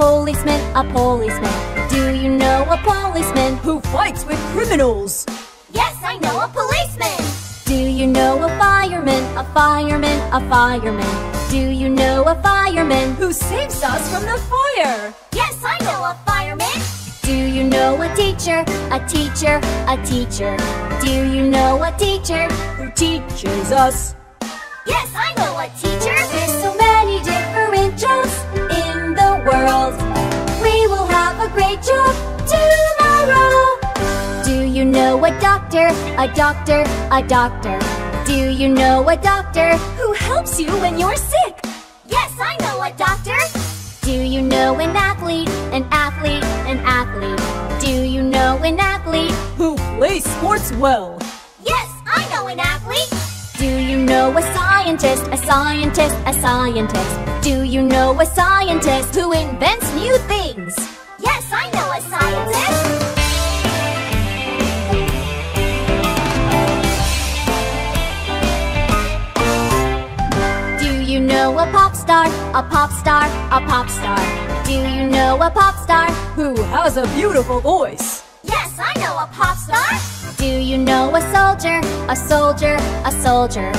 policeman, a policeman. Do you know a policeman who fights with criminals? Yes, I know a policeman. Do you know a fireman, a fireman, a fireman? Do you know a fireman who saves us from the fire? Yes, I know a fireman. Do you know a teacher, a teacher, a teacher? Do you know a teacher who teaches us? Yes, I know a teacher. There's so many different jobs in the world. We will have a great job tomorrow. Do you know a doctor, a doctor, a doctor? Do you know a doctor who helps you when you're sick? Yes, I know a doctor. Do you know an athlete, an athlete, an athlete? Do you know an athlete who plays sports well? Yes, I know an athlete. Do you know a scientist, a scientist, a scientist? Do you know a scientist who invents new things? Yes, I know a scientist. Do you know a pop star, a pop star, a pop star? Do you know a pop star who has a beautiful voice? Yes, I know a pop star. Do you know a soldier, a soldier, a soldier?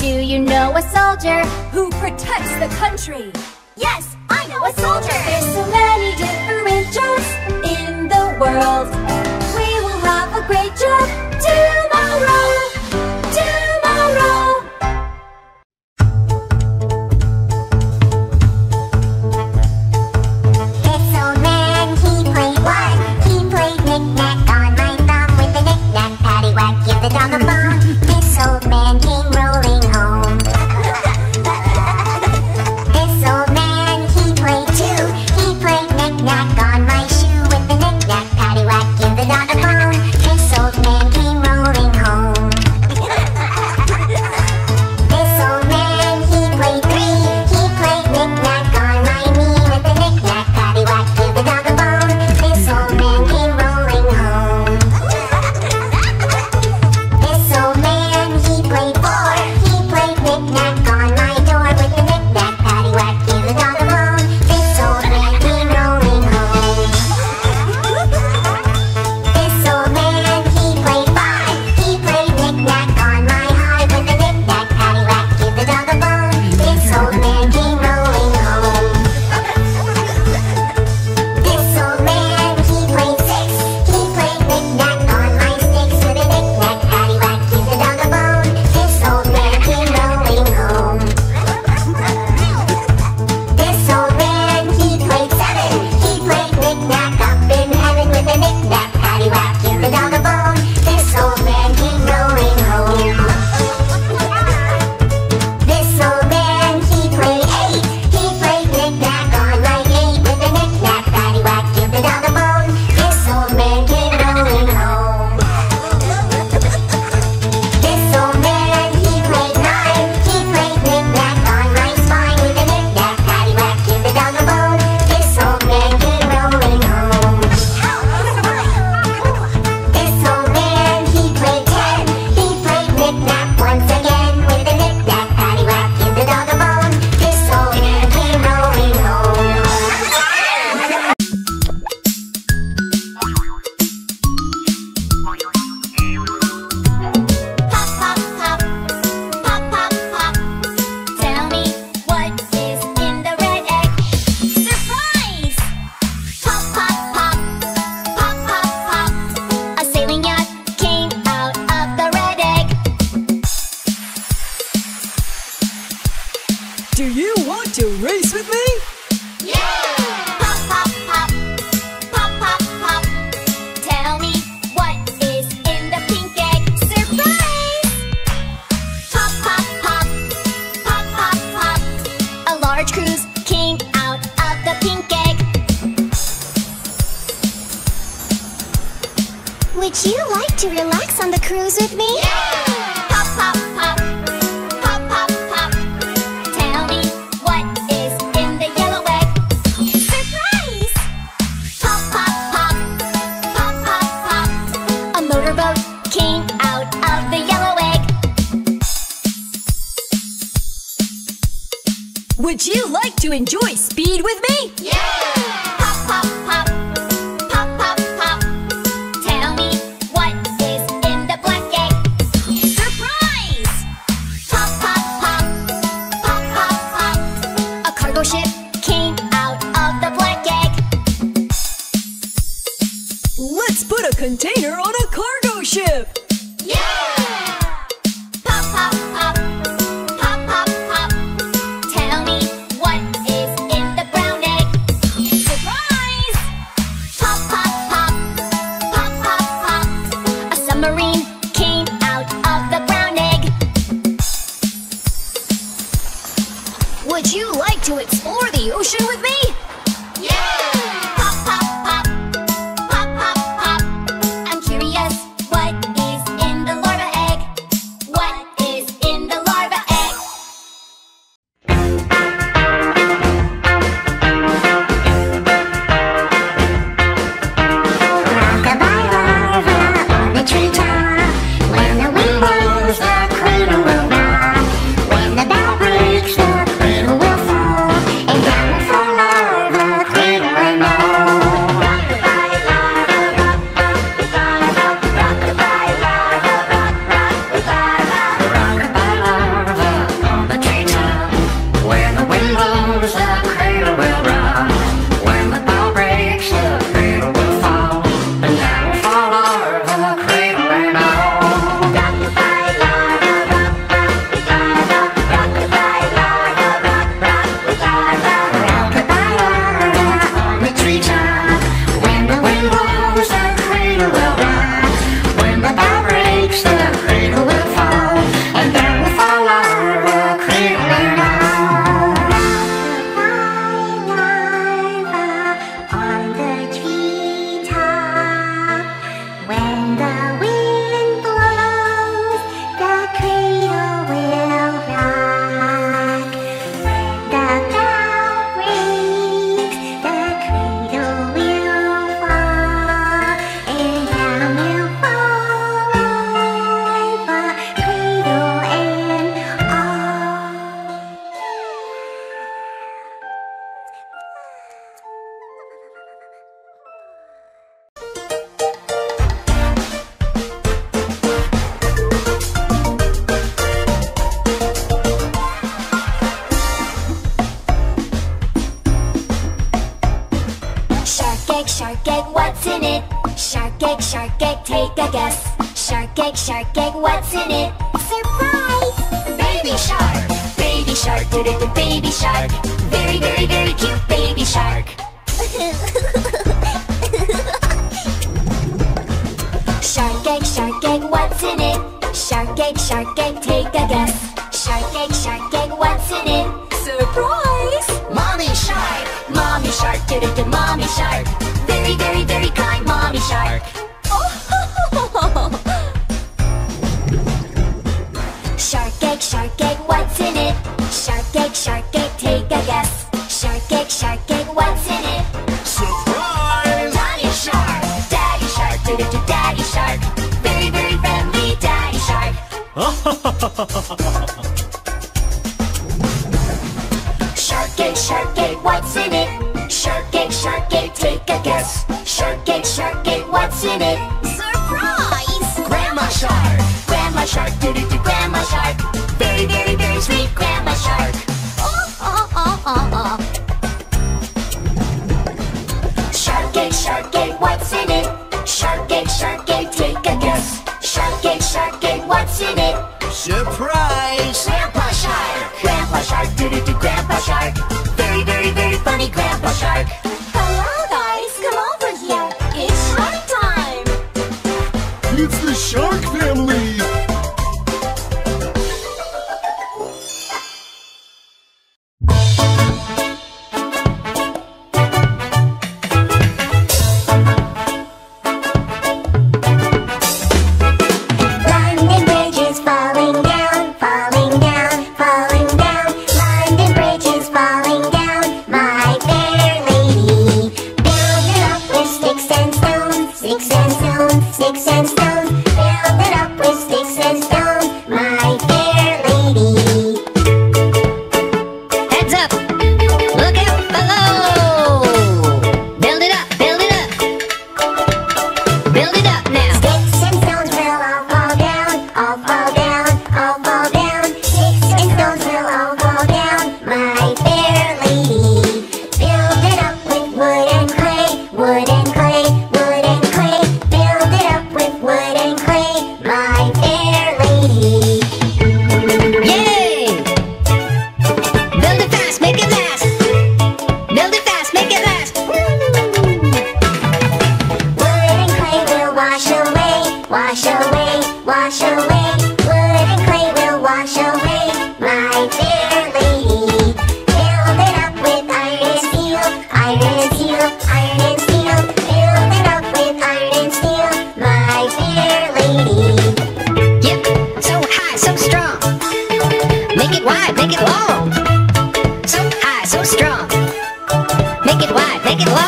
Do you know a soldier who protects the country? Yes, I know a soldier. There's so many different jobs in the world. We will have a great job tomorrow. Tomorrow. Would you like to enjoy speed with me? Yeah! on a cargo ship! Yeah! Pop, pop, pop, pop, pop, pop. Tell me what is in the brown egg? Surprise! Pop, pop, pop, pop, pop, pop. A submarine came out of the brown egg. Would you like to explore the ocean with me? wash away, wood and clay will wash away, my fair lady. Build it up with iron and steel, iron and steel, iron and steel. Build it up with iron and steel, my fair lady. Yep, so high, so strong. Make it wide, make it long. So high, so strong. Make it wide, make it long.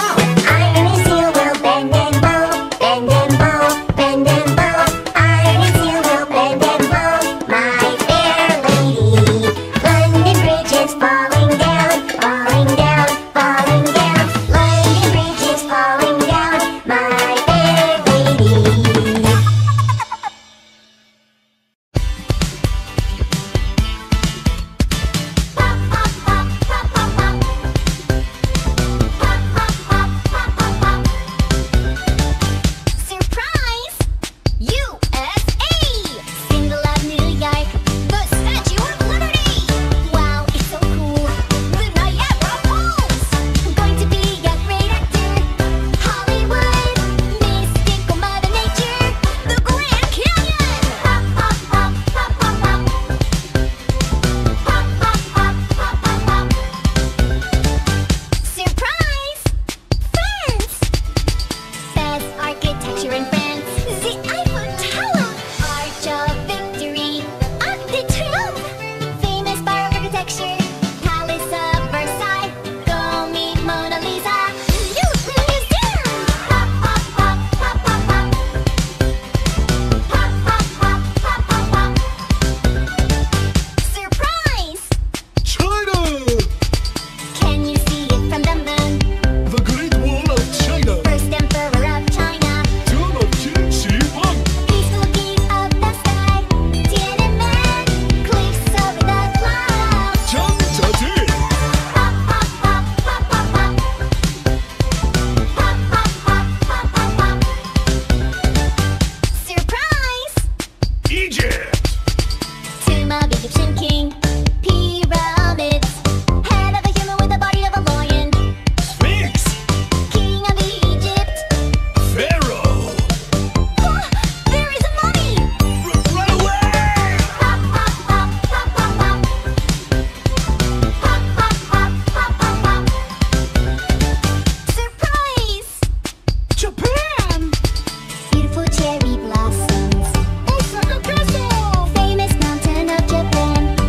Cherry blossoms, it's so impressive. Famous mountain of Japan.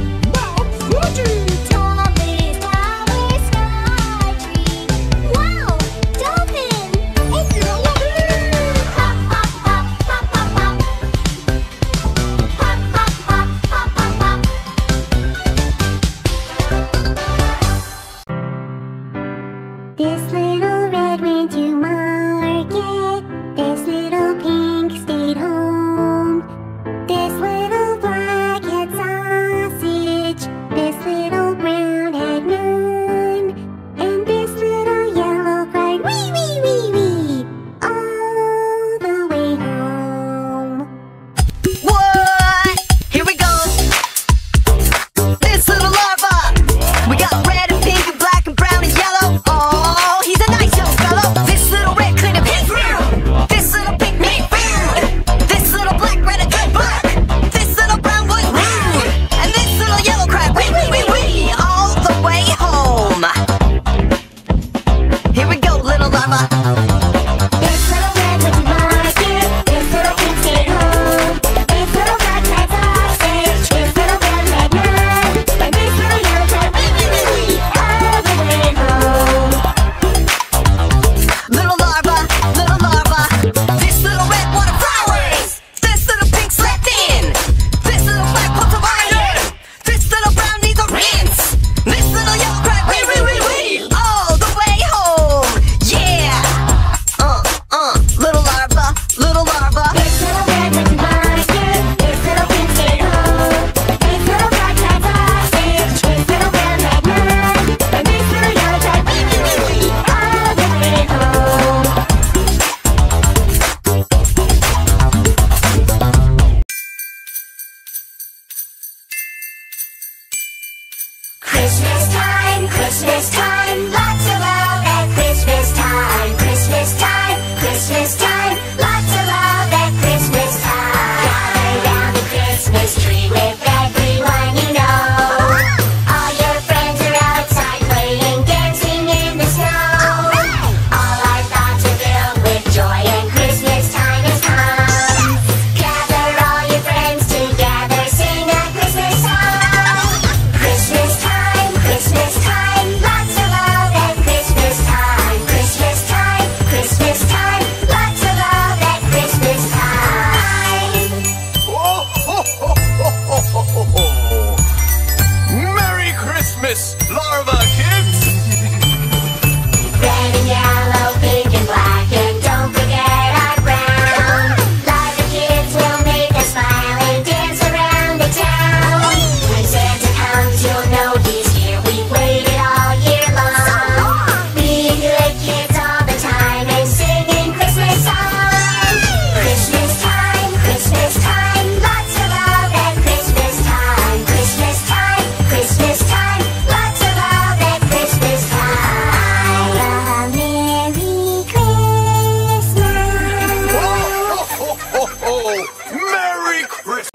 Merry Christmas!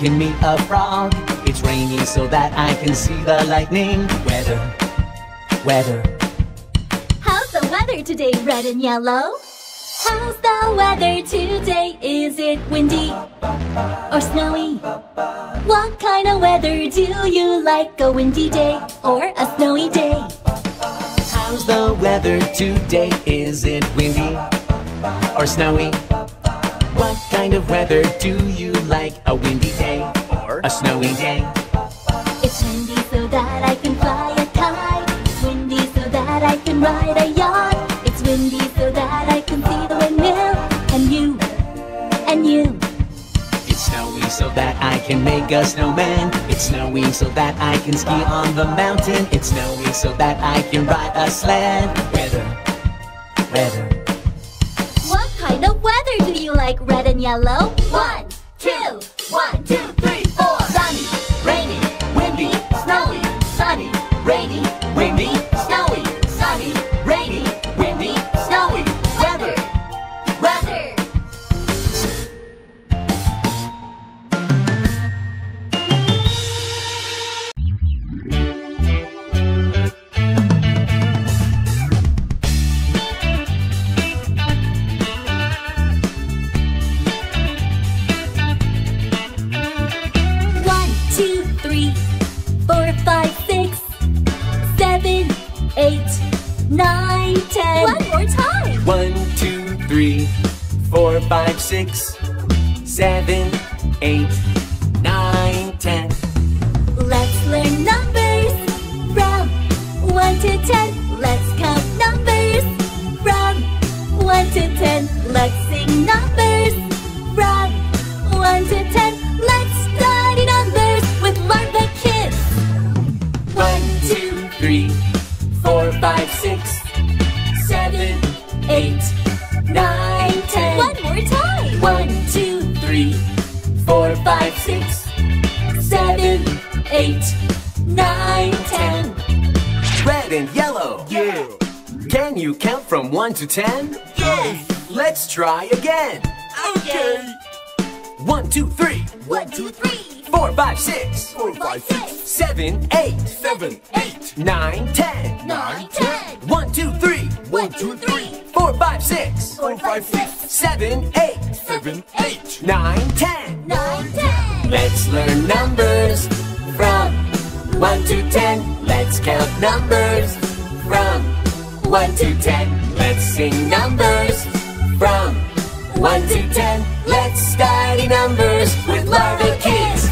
Can meet a frog. It's rainy so that I can see the lightning. Weather, weather. How's the weather today, red and yellow? How's the weather today? Is it windy or snowy? What kind of weather do you like? A windy day or a snowy day? How's the weather today? Is it windy or snowy? What kind of weather do you like? A windy day or a snowy day? It's windy so that I can fly a kite. It's windy so that I can ride a yacht. It's windy so that I can see the windmill. And you, and you. It's snowy so that I can make a snowman. It's snowy so that I can ski on the mountain. It's snowy so that I can ride a sled. Weather, weather. Do you like red and yellow? 1, 2, 1, 2, 3, 4. Sunny, rainy, windy, snowy. Sunny, rainy, windy, snowy. Sunny, rainy, windy, snowy. Weather, 4, 5, 6, 7, 8, 9, 10. Let's learn numbers from 1 to 10. Let's count numbers from 1 to 10. Let's sing numbers from 1 to 10. Let's study numbers with Larpa Kids. 1, 2, 3, 4, 5, 6, 7, 8, 9, 10. One more time. 1, 2, 3, 4, 5, 6, 7, 8, 9, 10. Red and yellow. Yeah. Can you count from 1 to 10? Yes. Let's try again. Okay. 1, 2, 3. 1, 2, 3. 4, 5, 6. 4, 5, 6. 7, 8. 7, 8. 9, 10. 9, 10. 1, 2, 3. 1, 2, 3. 4, 5, 6. 4, 5, 6. 7, 8. 7, 8. 9, 10. 9, 10. Let's learn numbers from 1 to 10. Let's count numbers from 1 to 10. Let's sing numbers from 1 to 10. Let's study numbers with Larpa Kids.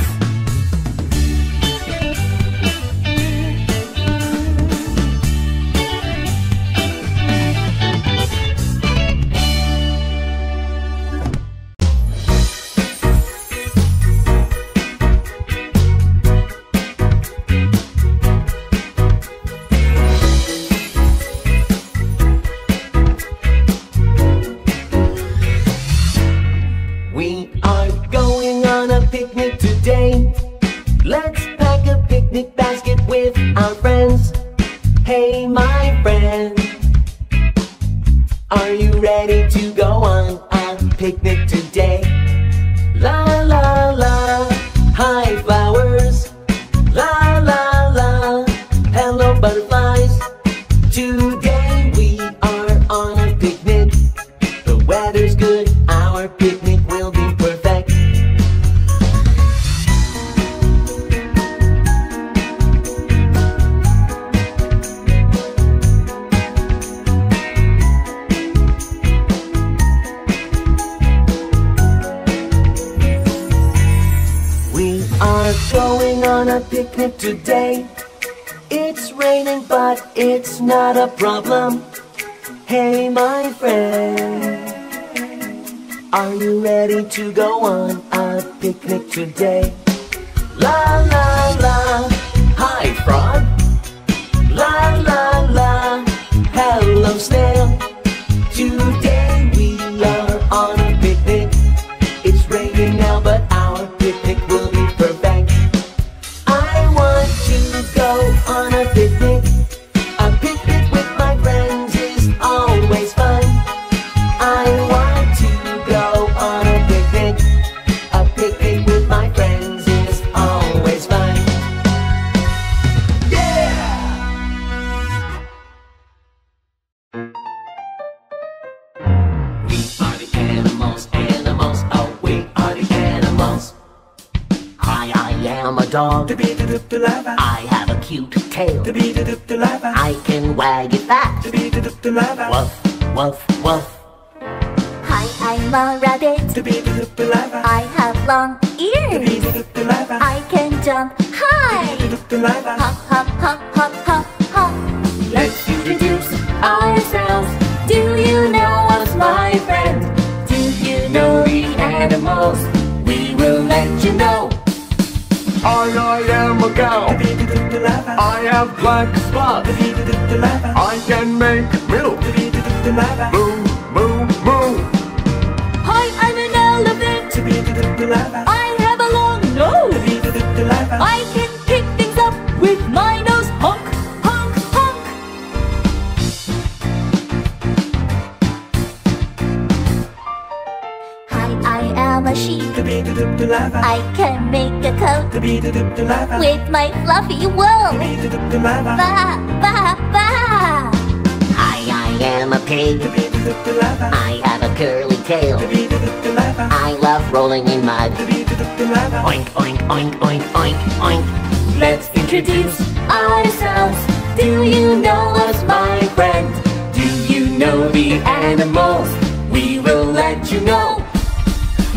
don't you know?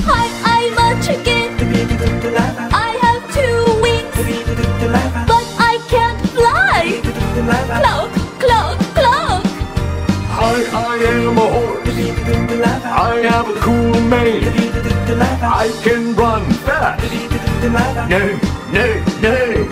I'm a chicken. I have 2 wings, but I can't fly. Cloak, cloak, cloak. I am a horse. I have a cool mane. I can run fast. No, no, no.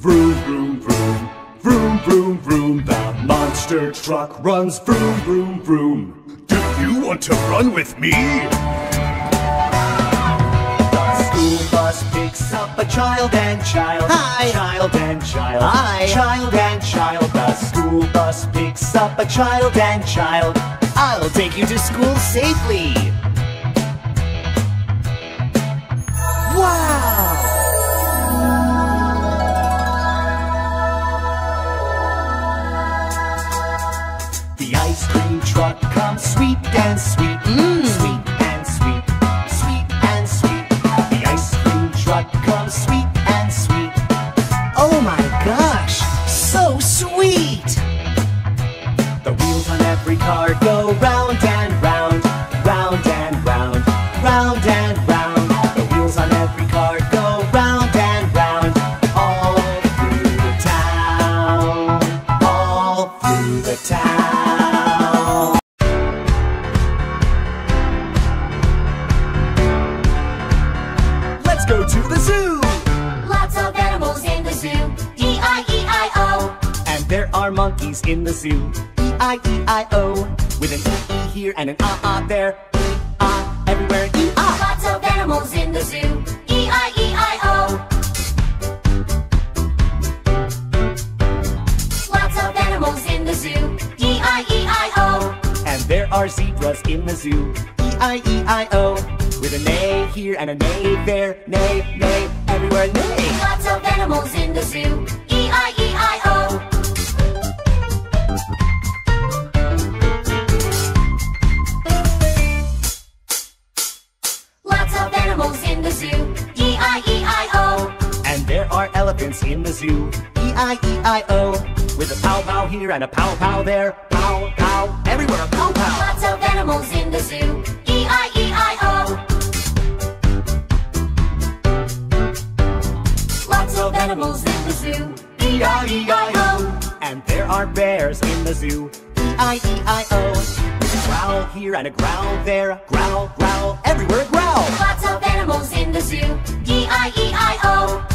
vroom, vroom, vroom. Vroom, vroom, vroom. The monster truck runs vroom, vroom, vroom. Do you want to run with me? The school bus picks up a child and child. Hi. Child and child. Hi. Child and child. The school bus picks up a child and child. I'll take you to school safely. Wow! The ice cream truck comes sweet and sweet. Sweet and sweet, sweet and sweet. The ice cream truck comes sweet and sweet. Oh my gosh, so sweet! The wheels on every car go round and round, round and round, round and round. Monkeys in the zoo. E-I-E-I-O. With an E-E here and an ah-ah there. E-ah everywhere. E-ah. Lots of animals in the zoo. E-I-E-I-O. Lots of animals in the zoo. E-I-E-I-O. And there are zebras in the zoo. E-I-E-I-O. With an A here and an A there. Nay, nay, everywhere. Nay. Lots of animals in the zoo. E-I-E-I-O. In the zoo, E-I-E-I-O. And there are elephants in the zoo, E-I-E-I-O. With a pow-pow here and a pow-pow there, pow-pow, everywhere a pow-pow. Lots of animals in the zoo, E-I-E-I-O. Lots of animals in the zoo, E-I-E-I-O. And there are bears in the zoo, E-I-E-I-O. Growl here and a growl there, growl, growl, everywhere a growl. Lots of animals in the zoo, E-I-E-I-O.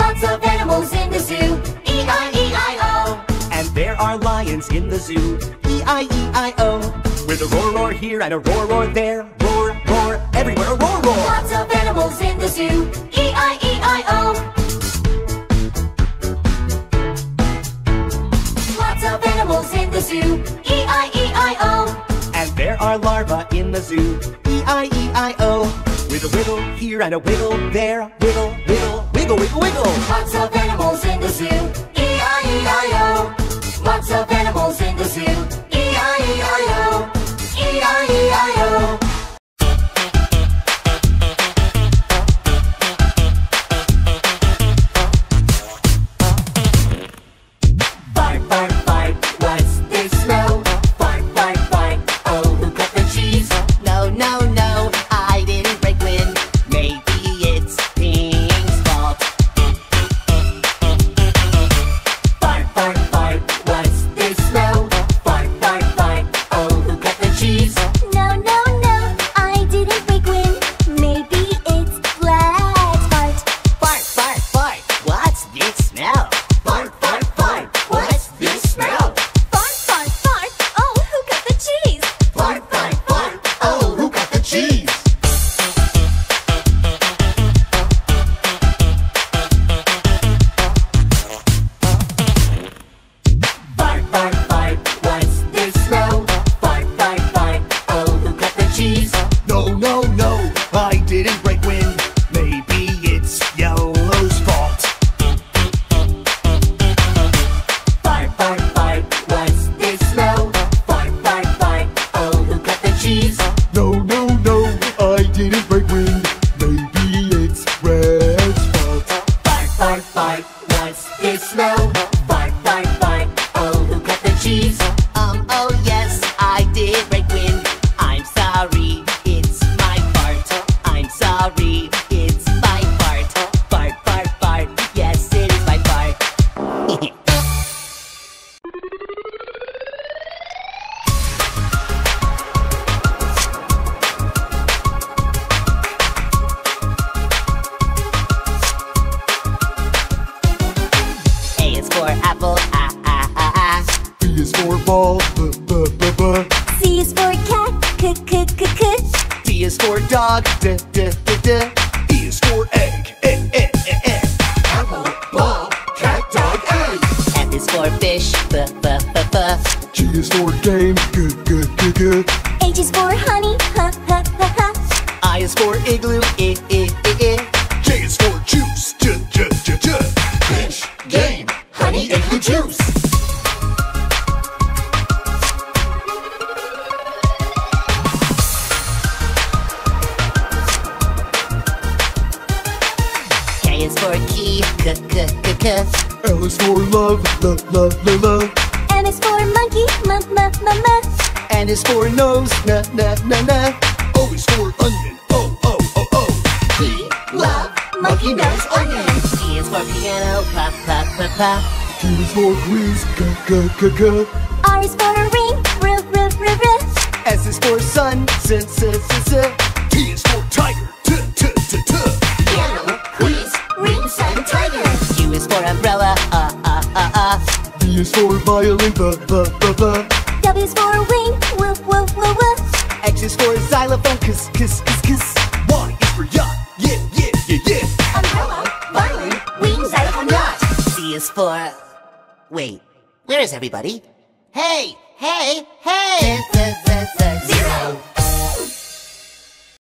Lots of animals in the zoo, E-I-E-I-O. And there are lions in the zoo, E-I-E-I-O. With a roar, roar here and a roar, roar there, roar, roar, everywhere a roar, roar. Lots of animals in the zoo, E-I-E-I-O. Lots of animals in the zoo, E-I-E-I-O. And there are larvae in the zoo, E-I-E-I-O. With a wiggle here and a wiggle there, wiggle, wiggle, wiggle, wiggle, wiggle. Lots of animals in the zoo, E-I-E-I-O. Lots of animals in the zoo, E-I-E-I-O. E-I-E-I-O. A, D, D, D, D. E is for egg, E, E, E, E. Apple, ball, cat, dog, egg. F is for fish, B, B, B, B. G is for game, G, G, G, G. H is for honey, H, H, H, H. I is for igloo, I, I, I, I. J is for juice, J, J, J, J. Fish, game, honey, igloo, juice. L is for love, love, love, love, love. M is for monkey, m, m, m, m. N is for nose, na, na, na, na. O is for onion, o, o, o, o. P, love, monkey, nose, onion. P is for piano, pa, pa, pa, pa. Q is for grease, g, g, g, g. R is for a ring, r, r, r, r. S is for sun, z, z, z, z. T is for tiger, t, t, t, t. Piano, grease, ring, sun, tiger. U is for umbrella, V is for violin, b, b, b, b. W is for wing, w, w, w, w. X is for xylophone, kiss, kiss, kiss, kiss. Y is for yacht, yeah, yeah, yeah, yeah. Umbrella, violin, wing, xylophone, yacht. C is for... Wait, where is everybody? Hey, hey, hey!